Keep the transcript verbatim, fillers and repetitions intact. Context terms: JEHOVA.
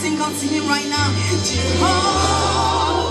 sing unto him right now. Jehovah.